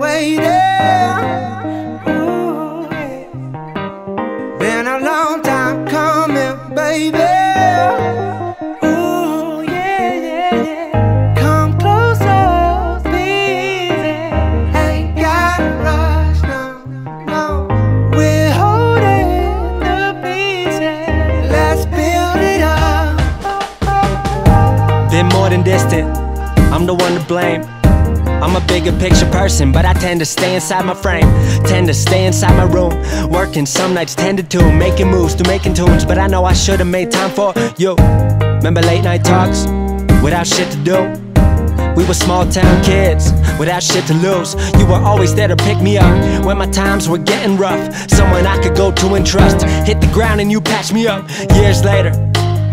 waiting. Ooh, yeah. Been a long time coming, baby. Ooh, yeah, yeah, yeah. Come closer, please. Ain't gotta rush, no, no. We're holding the pieces. Let's build it up. Been more than distant, I'm the one to blame. I'm a bigger picture person, but I tend to stay inside my frame. Tend to stay inside my room, working some nights 10 to 2, making moves to making tunes, but I know I should've made time for you. Remember late night talks, without shit to do? We were small town kids, without shit to lose. You were always there to pick me up when my times were getting rough. Someone I could go to and trust, hit the ground and you patched me up. Years later,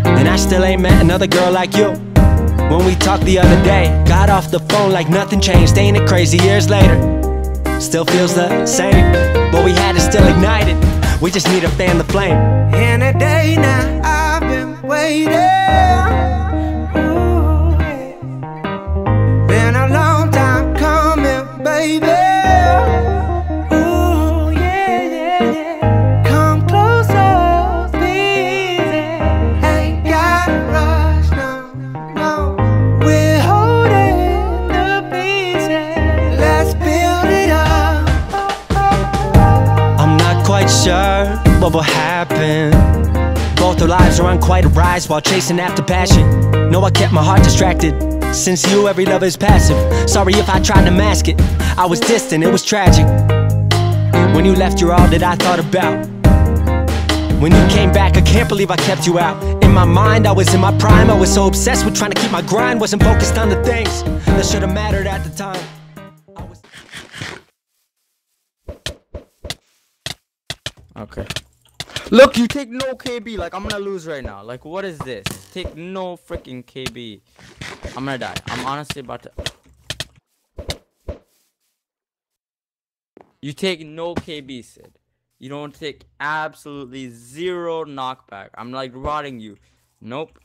and I still ain't met another girl like you. When we talked the other day, got off the phone like nothing changed. Ain't it crazy, years later, still feels the same. But we had it still ignited, we just need to fan the flame. And a day now I've been waiting. Ooh, yeah. Been a long time coming, baby. But what happened? Both our lives are on quite a rise while chasing after passion. No, I kept my heart distracted. Since you, every love is passive. Sorry if I tried to mask it, I was distant, it was tragic. When you left, you're all that I thought about. When you came back, I can't believe I kept you out. In my mind, I was in my prime. I was so obsessed with trying to keep my grind. Wasn't focused on the things that should have mattered at the time. Okay. Look, you take no KB. Like, I'm gonna lose right now. Like, what is this? Take no freaking KB. I'm gonna die. I'm honestly about to... You take no KB, Sid. You don't take absolutely zero knockback. I'm, like, rotting you. Nope.